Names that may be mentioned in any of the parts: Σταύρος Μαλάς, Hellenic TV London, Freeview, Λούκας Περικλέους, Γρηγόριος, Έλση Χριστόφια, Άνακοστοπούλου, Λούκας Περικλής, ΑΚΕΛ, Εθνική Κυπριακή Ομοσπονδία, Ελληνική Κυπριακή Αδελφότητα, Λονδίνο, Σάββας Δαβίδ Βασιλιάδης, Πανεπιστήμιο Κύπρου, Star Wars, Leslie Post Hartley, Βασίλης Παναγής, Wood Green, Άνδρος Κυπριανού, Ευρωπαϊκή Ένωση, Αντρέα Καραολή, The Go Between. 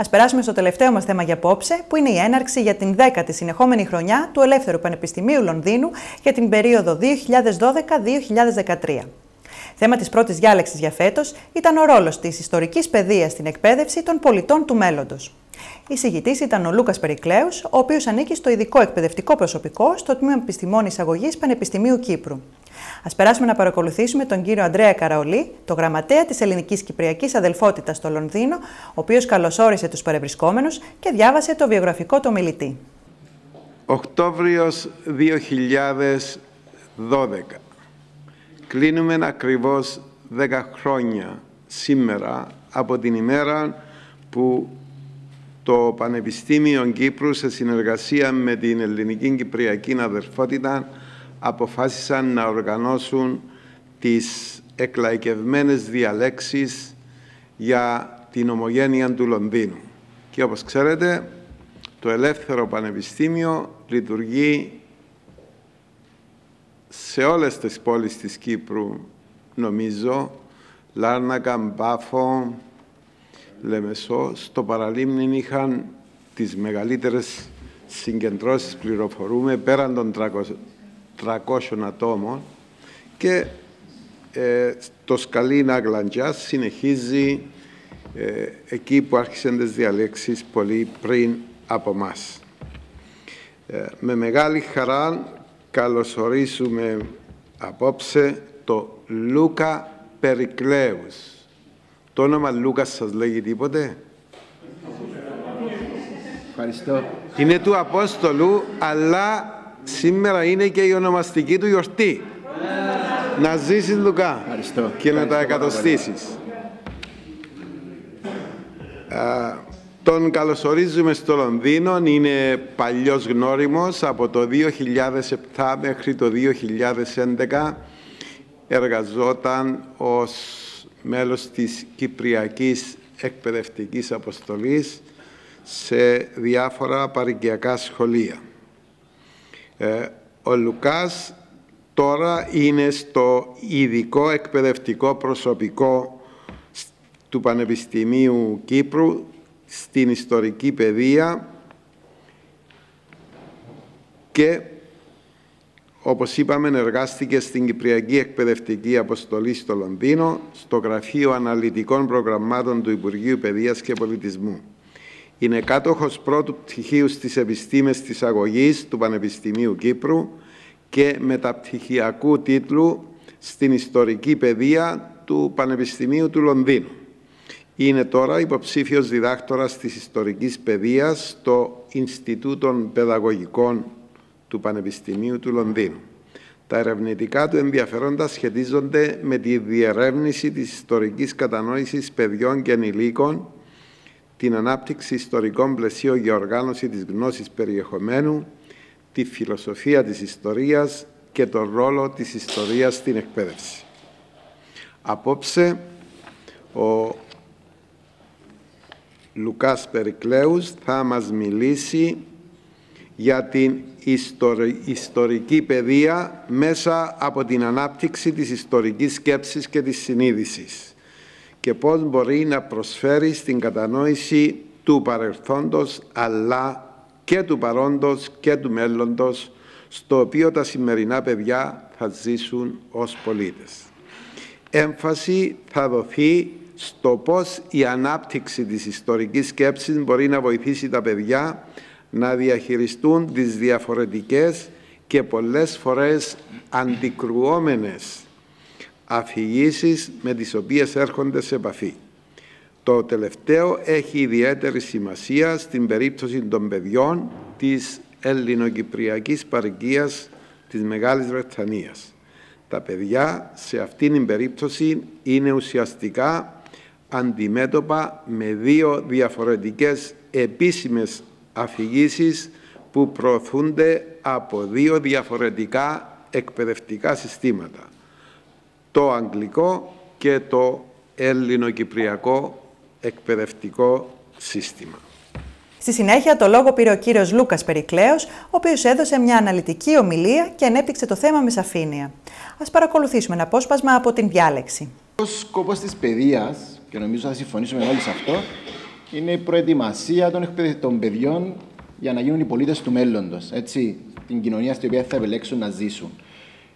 Ας περάσουμε στο τελευταίο μας θέμα για απόψε, που είναι η έναρξη για την 10η συνεχόμενη χρονιά του Ελεύθερου Πανεπιστημίου Λονδίνου για την περίοδο 2012-2013. Θέμα της πρώτης διάλεξης για φέτος ήταν ο ρόλος της ιστορικής παιδείας στην εκπαίδευση των πολιτών του μέλλοντος. Εισηγητής ήταν ο Λούκας Περικλέους, ο οποίος ανήκει στο ειδικό εκπαιδευτικό προσωπικό στο Τμήμα Επιστημών Εισαγωγής Πανεπιστημίου Κύπρου. Ας περάσουμε να παρακολουθήσουμε τον κύριο Αντρέα Καραολή, το γραμματέα της Ελληνικής Κυπριακής Αδελφότητας στο Λονδίνο, ο οποίος καλωσόρισε τους παρευρισκόμενους και διάβασε το βιογραφικό του ομιλητή. Οκτώβριος 2012. Κλείνουμε ακριβώς 10 χρόνια σήμερα από την ημέρα που το Πανεπιστήμιο Κύπρου σε συνεργασία με την Ελληνική Κυπριακή Αδελφότητα αποφάσισαν να οργανώσουν τις εκλαϊκευμένες διαλέξεις για την ομογένεια του Λονδίνου. Και όπως ξέρετε, το Ελεύθερο Πανεπιστήμιο λειτουργεί σε όλες τις πόλεις της Κύπρου, νομίζω, Λάρνακα, Μπάφο, Λεμεσό. Στο Παραλίμνη είχαν τις μεγαλύτερες συγκεντρώσεις, πληροφορούμε, πέραν των 300 ατόμων, και το Σκαλίνα Γλαντζιάς συνεχίζει εκεί που άρχισαν τις διαλέξεις πολύ πριν από μας. Με μεγάλη χαρά καλωσορίσουμε απόψε το Λούκα Περικλέους. Το όνομα Λούκας σας λέγει τίποτε? Ευχαριστώ. Είναι του Απόστολου, αλλά σήμερα είναι και η ονομαστική του γιορτή. Να ζήσεις, Λουκά, ευχαριστώ. Και να τα εκατοστήσεις. Τον καλωσορίζουμε στο Λονδίνο, είναι παλιός γνώριμος. Από το 2007 μέχρι το 2011 εργαζόταν ως μέλος της Κυπριακής Εκπαιδευτικής Αποστολής σε διάφορα παρικιακά σχολεία. Ο Λουκάς τώρα είναι στο ειδικό εκπαιδευτικό προσωπικό του Πανεπιστημίου Κύπρου στην ιστορική παιδεία και, όπως είπαμε, εργάστηκε στην Κυπριακή Εκπαιδευτική Αποστολή στο Λονδίνο, στο Γραφείο Αναλυτικών Προγραμμάτων του Υπουργείου Παιδείας και Πολιτισμού. Είναι κάτοχος πρώτου πτυχίου στις επιστήμες της αγωγής του Πανεπιστημίου Κύπρου και μεταπτυχιακού τίτλου στην ιστορική παιδεία του Πανεπιστημίου του Λονδίνου. Είναι τώρα υποψήφιος διδάκτορας της ιστορικής παιδείας στο Ινστιτούτο Παιδαγωγικών του Πανεπιστημίου του Λονδίνου. Τα ερευνητικά του ενδιαφέροντα σχετίζονται με τη διερεύνηση της ιστορικής κατανόησης παιδιών και ενηλίκων, την ανάπτυξη ιστορικών πλαισίων για οργάνωση της γνώσης περιεχομένου, τη φιλοσοφία της ιστορίας και τον ρόλο της ιστορίας στην εκπαίδευση. Απόψε, ο Λουκάς Περικλέους θα μας μιλήσει για την ιστορική παιδεία μέσα από την ανάπτυξη της ιστορικής σκέψης και της συνείδησης και πώς μπορεί να προσφέρει στην κατανόηση του παρελθόντος αλλά και του παρόντος και του μέλλοντος, στο οποίο τα σημερινά παιδιά θα ζήσουν ως πολίτες. Έμφαση θα δοθεί στο πώς η ανάπτυξη της ιστορικής σκέψης μπορεί να βοηθήσει τα παιδιά να διαχειριστούν τις διαφορετικές και πολλές φορές αντικρουόμενες αφηγήσεις με τις οποίες έρχονται σε επαφή. Το τελευταίο έχει ιδιαίτερη σημασία στην περίπτωση των παιδιών της ελληνοκυπριακής παροικίας της Μεγάλης Βρετανίας. Τα παιδιά σε αυτήν την περίπτωση είναι ουσιαστικά αντιμέτωπα με δύο διαφορετικές επίσημες αφηγήσεις που προωθούνται από δύο διαφορετικά εκπαιδευτικά συστήματα, το αγγλικό και το ελληνοκυπριακό εκπαιδευτικό σύστημα. Στη συνέχεια, το λόγο πήρε ο κύριος Λούκας Περικλέους, ο οποίος έδωσε μια αναλυτική ομιλία και ανέπτυξε το θέμα με σαφήνεια. Ας παρακολουθήσουμε ένα απόσπασμα από την διάλεξη. Ο σκοπός της παιδείας, και νομίζω θα συμφωνήσουμε όλοι σε αυτό, είναι η προετοιμασία των παιδιών για να γίνουν οι πολίτες του μέλλοντος, έτσι, την κοινωνία στην οποία θα επιλέξουν να ζήσουν.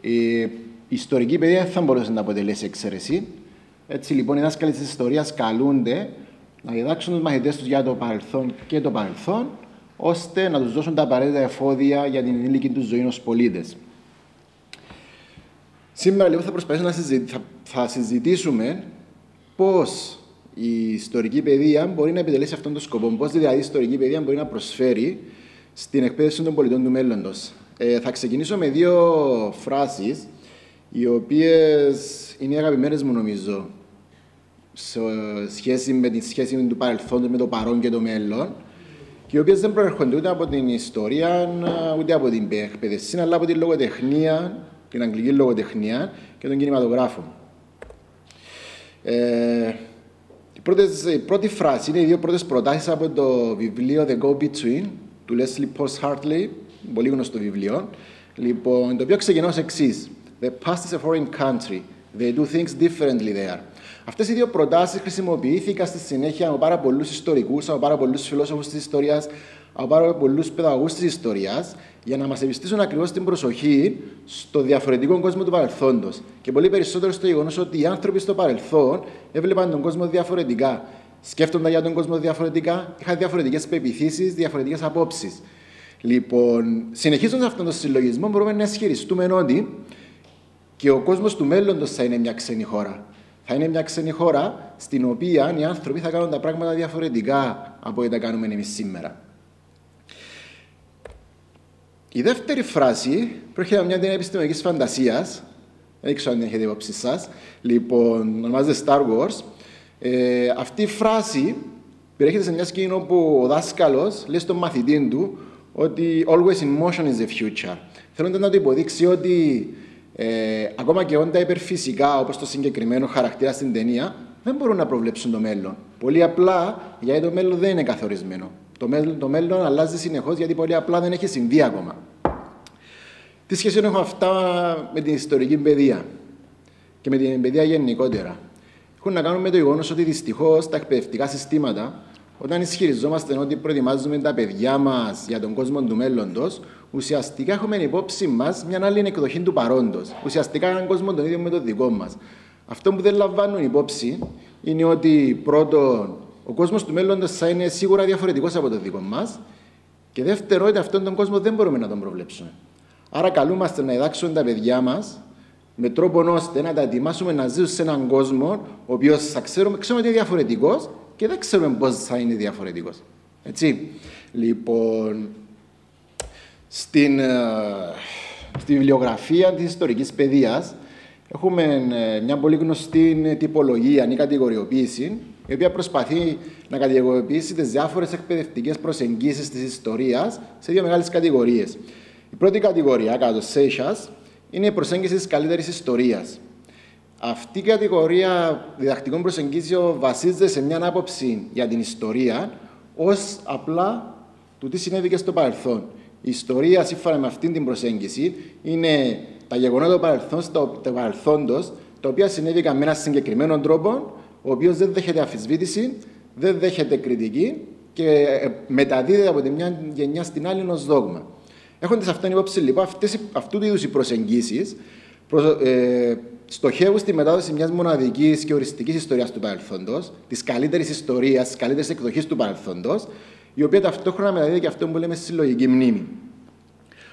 Η ιστορική παιδεία δεν θα μπορούσε να αποτελέσει εξαίρεση. Έτσι λοιπόν, οι δάσκαλοι της ιστορίας καλούνται να διδάξουν τους μαθητές τους για το παρελθόν και το παρελθόν, ώστε να τους δώσουν τα απαραίτητα εφόδια για την ενήλικη τους ζωή ως πολίτες. Σήμερα λοιπόν θα προσπαθήσουμε θα συζητήσουμε πώς η ιστορική παιδεία μπορεί να επιτελέσει αυτόν τον σκοπό. Πώς δηλαδή η ιστορική παιδεία μπορεί να προσφέρει στην εκπαίδευση των πολιτών του μέλλοντος. Θα ξεκινήσω με δύο φράσεις, οι οποίες είναι αγαπημένες μου νομίζω, σε σχέση με τη σχέση του παρελθόντος, με το παρόν και το μέλλον, και οι οποίες δεν προέρχονται ούτε από την ιστορία, ούτε από την εκπαίδευση, αλλά από την λογοτεχνία, την αγγλική λογοτεχνία και τον κινηματογράφο. Η πρώτη φράση είναι οι δύο πρώτες προτάσεις από το βιβλίο The Go Between του Leslie Post Hartley, πολύ γνωστό βιβλίο, λοιπόν, το οποίο ξεκινά ως εξής. The past is a foreign country. They do things differently there. Αυτές οι δύο προτάσεις χρησιμοποιήθηκαν στη συνέχεια από πάρα πολλούς ιστορικούς, από πάρα πολλούς φιλόσοφους της ιστορίας, από πάρα πολλούς παιδαγωγούς της ιστορίας, για να μας επιστήσουν ακριβώς την προσοχή στο διαφορετικό κόσμο του παρελθόντος. Και πολύ περισσότερο στο γεγονός ότι οι άνθρωποι στο παρελθόν έβλεπαν τον κόσμο διαφορετικά. Σκέφτονταν για τον κόσμο διαφορετικά, είχαν διαφορετικές πεποιθήσεις, διαφορετικές απόψεις. Λοιπόν, συνεχίζοντας αυτόν τον συλλογισμό, μπορούμε να ισχυριστούμε ότι και ο κόσμος του μέλλοντος θα είναι μια ξένη χώρα. Θα είναι μια ξένη χώρα στην οποία οι άνθρωποι θα κάνουν τα πράγματα διαφορετικά από ό,τι τα κάνουμε εμείς σήμερα. Η δεύτερη φράση προέρχεται από μια ταινία επιστημονικής φαντασίας. Δεν ξέρω αν την έχετε υπόψη σας. Λοιπόν, ονομάζεται Star Wars. Αυτή η φράση περιέχεται σε μια σκηνή όπου ο δάσκαλος λέει στον μαθητή του ότι «Always in motion is the future». Θέλοντας να του υποδείξει ότι ακόμα και όντα υπερφυσικά, όπως το συγκεκριμένο χαρακτήρα στην ταινία, δεν μπορούν να προβλέψουν το μέλλον. Πολύ απλά, γιατί το μέλλον δεν είναι καθορισμένο. Το μέλλον αλλάζει συνεχώς, γιατί πολύ απλά δεν έχει συμβεί ακόμα. Τι σχέση έχουν αυτά με την ιστορική παιδεία και με την παιδεία γενικότερα? Έχουν να κάνουν με το γεγονός ότι δυστυχώς τα εκπαιδευτικά συστήματα, όταν ισχυριζόμαστε ότι προετοιμάζουμε τα παιδιά μας για τον κόσμο του μέλλοντος, ουσιαστικά έχουμε υπόψη μας μια άλλη εκδοχή του παρόντος. Ουσιαστικά έναν κόσμο τον ίδιο με τον δικό μας. Αυτό που δεν λαμβάνουν υπόψη είναι ότι πρώτον, ο κόσμος του μέλλοντος θα είναι σίγουρα διαφορετικός από τον δικό μας, και δεύτερον, ότι αυτόν τον κόσμο δεν μπορούμε να τον προβλέψουμε. Άρα, καλούμαστε να διδάξουμε τα παιδιά μας με τρόπο ώστε να τα ετοιμάσουμε να ζήσουν σε έναν κόσμο ο οποίος θα ξέρουμε ότι είναι διαφορετικός. Και δεν ξέρουμε πώς θα είναι διαφορετικός. Έτσι. Λοιπόν, στη βιβλιογραφία της ιστορικής παιδείας έχουμε μια πολύ γνωστή τυπολογία ή κατηγοριοποίηση, η οποία προσπαθεί να κατηγοριοποιήσει τις διάφορες εκπαιδευτικές προσεγγίσεις της ιστορίας σε δύο μεγάλες κατηγορίες. Η πρώτη κατηγορία, κάτω Σέισας, είναι η προσέγγιση της καλύτερης ιστορίας. Αυτή η κατηγορία διδακτικών προσεγγίσεων βασίζεται σε μια άποψη για την ιστορία ως απλά του τι συνέβη και στο παρελθόν. Η ιστορία, σύμφωνα με αυτήν την προσέγγιση, είναι τα γεγονότα του παρελθόντος, τα οποία συνέβηκαν με έναν συγκεκριμένο τρόπο, ο οποίος δεν δέχεται αμφισβήτηση, δεν δέχεται κριτική και μεταδίδεται από τη μια γενιά στην άλλη ως δόγμα. Έχοντας αυτήν υπόψη, λοιπόν, αυτού του είδους οι προσεγγίσεις στοχεύουν στη μετάδοση μιας μοναδικής και οριστικής ιστορίας του παρελθόντος, της καλύτερης ιστορίας, της καλύτερης εκδοχής του παρελθόντος, η οποία ταυτόχρονα μεταδίδει και αυτό που λέμε συλλογική μνήμη.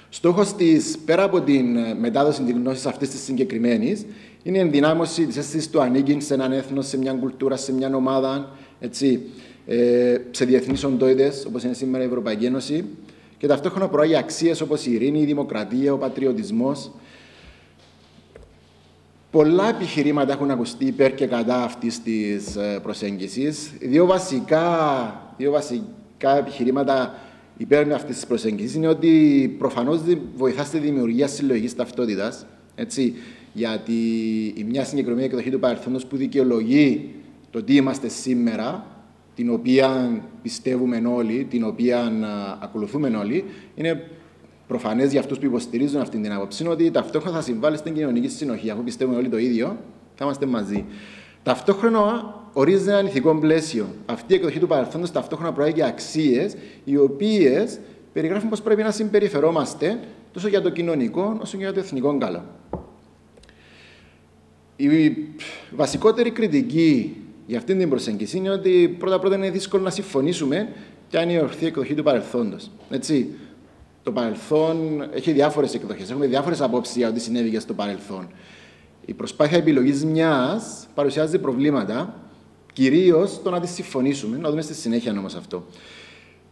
Στόχος της, πέρα από την μετάδοση της γνώσης αυτής της συγκεκριμένης, είναι η ενδυνάμωση της αίσθησης του ανήκει σε έναν έθνος, σε μια κουλτούρα, σε μια ομάδα, έτσι, σε διεθνείς οντότητες, όπως είναι σήμερα η Ευρωπαϊκή Ένωση, και ταυτόχρονα προάγει αξίες όπως η ειρήνη, η δημοκρατία, ο πατριωτισμός. Πολλά επιχειρήματα έχουν ακουστεί υπέρ και κατά αυτής της προσέγγισης. Δύο βασικά επιχειρήματα υπέρ αυτής της προσέγγισης είναι ότι προφανώς βοηθά στη δημιουργία συλλογικής ταυτότητας. Έτσι, γιατί η μια συγκεκριμένη εκδοχή του παρελθόντος που δικαιολογεί το τι είμαστε σήμερα, την οποία πιστεύουμε όλοι, την οποία ακολουθούμε όλοι, είναι προφανές για αυτούς που υποστηρίζουν αυτή την άποψη, ότι ταυτόχρονα θα συμβάλλει στην κοινωνική συνοχή. Αφού πιστεύουμε όλοι το ίδιο, θα είμαστε μαζί. Ταυτόχρονα ορίζει ένα ηθικό πλαίσιο. Αυτή η εκδοχή του παρελθόντος ταυτόχρονα προάγει και αξίες, οι οποίες περιγράφουν πώς πρέπει να συμπεριφερόμαστε τόσο για το κοινωνικό όσο και για το εθνικό καλό. Η βασικότερη κριτική για αυτήν την προσέγγιση είναι ότι πρώτα-πρώτα είναι δύσκολο να συμφωνήσουμε ποια είναι η ορθή εκδοχή του παρελθόντος. Έτσι, το παρελθόν έχει διάφορες εκδοχές, έχουμε διάφορες απόψεις για ό,τι συνέβη και στο παρελθόν. Η προσπάθεια επιλογής μιας παρουσιάζει προβλήματα, κυρίως το να τη συμφωνήσουμε, να δούμε στη συνέχεια όμως αυτό.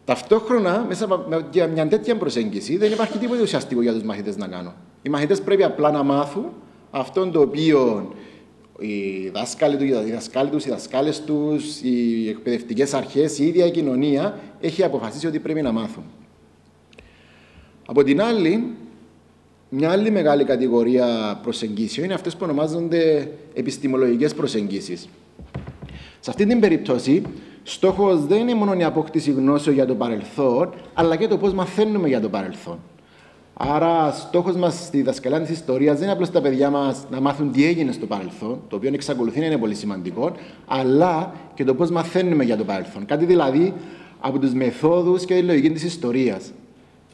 Ταυτόχρονα, μέσα από μια τέτοια προσέγγιση, δεν υπάρχει τίποτα ουσιαστικό για τους μαθητές να κάνουν. Οι μαθητές πρέπει απλά να μάθουν αυτό το οποίο οι δάσκαλοι τους, οι δασκάλες τους, οι εκπαιδευτικές αρχές, η ίδια η κοινωνία έχει αποφασίσει ότι πρέπει να μάθουν. Από την άλλη, μια άλλη μεγάλη κατηγορία προσεγγίσεων είναι αυτές που ονομάζονται επιστημολογικές προσεγγίσεις. Σε αυτή την περίπτωση, στόχος δεν είναι μόνο η απόκτηση γνώσεων για το παρελθόν, αλλά και το πώς μαθαίνουμε για το παρελθόν. Άρα, στόχος μας στη διδασκαλία της ιστορίας δεν είναι απλώς τα παιδιά μας να μάθουν τι έγινε στο παρελθόν, το οποίο εξακολουθεί να είναι πολύ σημαντικό, αλλά και το πώς μαθαίνουμε για το παρελθόν. Κάτι δηλαδή από τους μεθόδους και τη λογική της ιστορίας.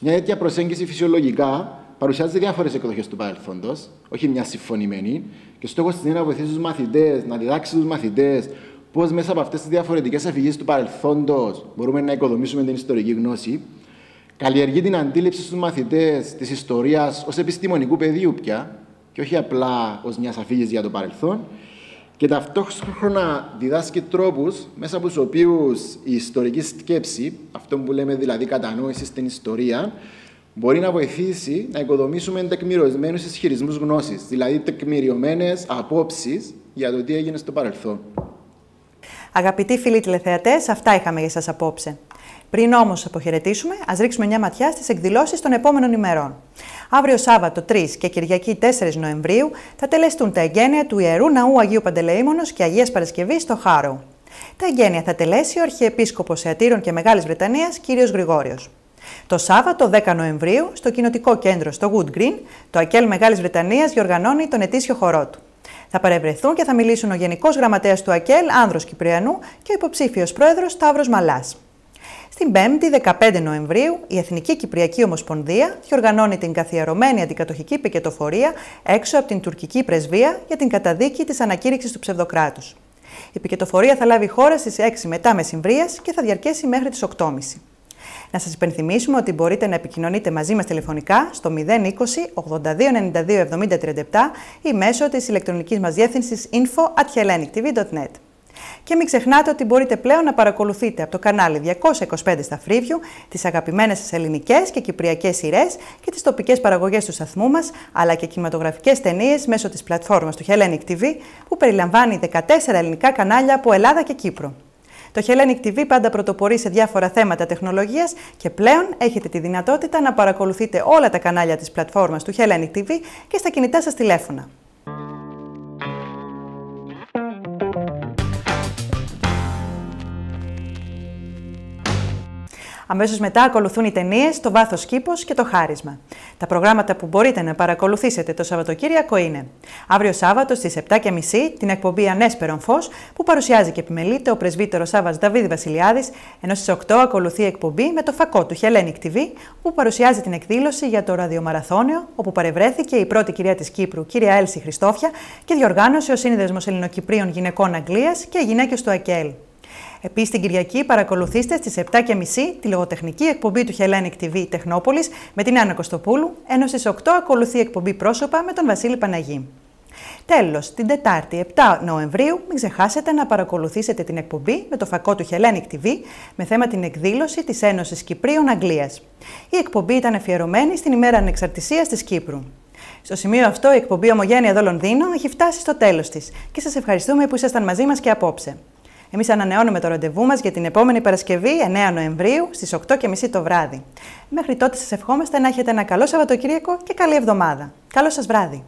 Μια τέτοια προσέγγιση φυσιολογικά παρουσιάζει διάφορες εκδοχές του παρελθόντος, όχι μια συμφωνημένη, και στόχος της είναι να βοηθήσει τους μαθητές, να διδάξει τους μαθητές πώς μέσα από αυτές τις διαφορετικές αφηγήσεις του παρελθόντος μπορούμε να οικοδομήσουμε την ιστορική γνώση. Καλλιεργεί την αντίληψη στους μαθητές της ιστορίας ως επιστημονικού πεδίου πια, και όχι απλά ως μιας αφήγησης για το παρελθόν, και ταυτόχρονα διδάσκει τρόπους μέσα από τους οποίους η ιστορική σκέψη, αυτό που λέμε δηλαδή κατανόηση στην ιστορία, μπορεί να βοηθήσει να οικοδομήσουμε τεκμηριωμένους ισχυρισμούς γνώσης, δηλαδή τεκμηριωμένες απόψεις για το τι έγινε στο παρελθόν. Αγαπητοί φίλοι τηλεθεατές, αυτά είχαμε για σας απόψε. Πριν όμως αποχαιρετήσουμε, ας ρίξουμε μια ματιά στις εκδηλώσεις των επόμενων ημερών. Αύριο Σάββατο 3 και Κυριακή 4 Νοεμβρίου θα τελεστούν τα εγγένεια του Ιερού Ναού Αγίου Παντελεήμονος και Αγίας Παρασκευής στο Χάρο. Τα εγγένεια θα τελέσει ο Αρχιεπίσκοπος Εατήρων και Μεγάλης Βρετανίας, κ. Γρηγόριος. Το Σάββατο 10 Νοεμβρίου, στο Κοινοτικό Κέντρο στο Wood Green, το ΑΚΕΛ Μεγάλης Βρετανίας διοργανώνει τον ετήσιο χορό του. Θα παρευρεθούν και θα μιλήσουν ο Γενικός Γραμματέας του ΑΚΕΛ, Άνδρος Κυπριανού, και ο υποψήφιος πρόεδρος Σταύρος Μαλάς. Στην 5η 15 Νοεμβρίου, η Εθνική Κυπριακή Ομοσπονδία διοργανώνει την καθιερωμένη αντικατοχική πικετοφορία έξω από την τουρκική πρεσβεία για την καταδίκη της ανακήρυξης του ψευδοκράτους. Η πικετοφορία θα λάβει χώρα στις 6 μετά μεσημβρίας και θα διαρκέσει μέχρι τις 8.30. Να σας υπενθυμίσουμε ότι μπορείτε να επικοινωνείτε μαζί μας τηλεφωνικά στο 020 82 92 70 37 ή μέσω της ηλεκτρονικής μας διεύθυνσης info@hellenictv.net. Και μην ξεχνάτε ότι μπορείτε πλέον να παρακολουθείτε από το κανάλι 225 στα Freeview τις αγαπημένες σας ελληνικές και κυπριακές σειρές και τις τοπικές παραγωγές του σταθμού μας, αλλά και κινηματογραφικές ταινίες μέσω της πλατφόρμας του Hellenic TV, που περιλαμβάνει 14 ελληνικά κανάλια από Ελλάδα και Κύπρο. Το Hellenic TV πάντα πρωτοπορεί σε διάφορα θέματα τεχνολογίας και πλέον έχετε τη δυνατότητα να παρακολουθείτε όλα τα κανάλια της πλατφόρμας του Hellenic TV και στα κινητά σας τηλέφωνα. Αμέσως μετά ακολουθούν οι ταινίες «Το βάθος κήπος» και «Το χάρισμα». Τα προγράμματα που μπορείτε να παρακολουθήσετε το Σαββατοκύριακο είναι αύριο Σάββατο στις 7.30 την εκπομπή «Ανέσπερον φως», που παρουσιάζει και επιμελείται ο πρεσβύτερος Σάββας Δαβίδ Βασιλιάδης, ενώ στις 8 ακολουθεί η εκπομπή «Με το φακό» του Hellenic TV, που παρουσιάζει την εκδήλωση για το ραδιομαραθώνιο, όπου παρευρέθηκε η πρώτη κυρία της Κύπρου, κυρία Έλση Χριστόφια, και διοργάνωσε ο Σύνδεσμος Ελληνοκυπρίων Γυναικών Αγγλίας και οι γυναίκες του ΑΚΕΛ. Επίσης, την Κυριακή παρακολουθήστε στις 7.30 τη λογοτεχνική εκπομπή του Hellenic TV Τεχνόπολης με την Άνακοστοπούλου, ενώ στις 8 ακολουθεί η εκπομπή «Πρόσωπα» με τον Βασίλη Παναγή. Τέλος, την Τετάρτη 7 Νοεμβρίου, μην ξεχάσετε να παρακολουθήσετε την εκπομπή «Με το φακό» του Hellenic TV με θέμα την εκδήλωση της Ένωσης Κυπρίων Αγγλίας. Η εκπομπή ήταν αφιερωμένη στην ημέρα ανεξαρτησίας της Κύπρου. Στο σημείο αυτό, η εκπομπή «Ομογένεια εδώ Λονδίνο» έχει φτάσει στο τέλος της και σας ευχαριστούμε που ήσασταν μαζί μας και απόψε. Εμείς ανανεώνουμε το ραντεβού μας για την επόμενη Παρασκευή, 9 Νοεμβρίου, στις 8.30 το βράδυ. Μέχρι τότε σας ευχόμαστε να έχετε ένα καλό Σαββατοκύριακο και καλή εβδομάδα. Καλό σας βράδυ!